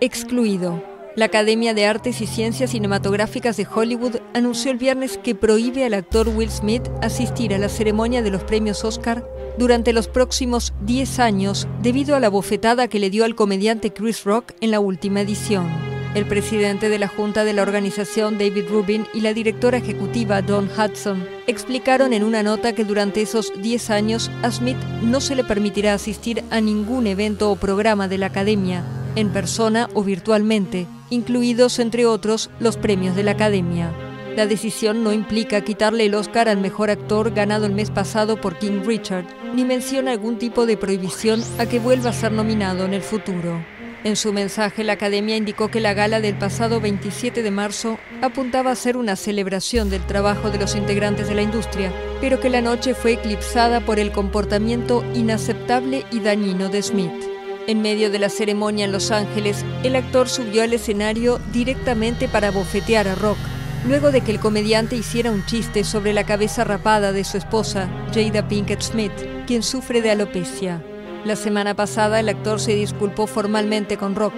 Excluido. La Academia de Artes y Ciencias Cinematográficas de Hollywood anunció el viernes que prohíbe al actor Will Smith asistir a la ceremonia de los premios Óscar durante los próximos 10 años debido a la bofetada que le dio al comediante Chris Rock en la última edición. El presidente de la Junta de la organización, David Rubin, y la directora ejecutiva, Dawn Hudson, explicaron en una nota que durante esos 10 años a Smith no se le permitirá asistir a ningún evento o programa de la Academia, en persona o virtualmente, incluidos, entre otros, los premios de la Academia. La decisión no implica quitarle el Óscar al mejor actor ganado el mes pasado por King Richard, ni menciona algún tipo de prohibición a que vuelva a ser nominado en el futuro. En su mensaje, la Academia indicó que la gala del pasado 27 de marzo apuntaba a ser una celebración del trabajo de los integrantes de la industria, pero que la noche fue eclipsada por el comportamiento inaceptable y dañino de Smith. En medio de la ceremonia en Los Ángeles, el actor subió al escenario directamente para bofetear a Rock, luego de que el comediante hiciera un chiste sobre la cabeza rapada de su esposa, Jada Pinkett Smith, quien sufre de alopecia. La semana pasada, el actor se disculpó formalmente con Rock,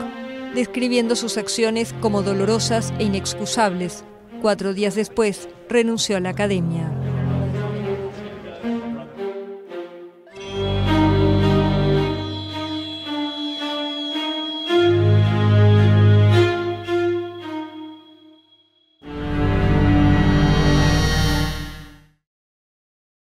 describiendo sus acciones como dolorosas e inexcusables. 4 días después, renunció a la Academia.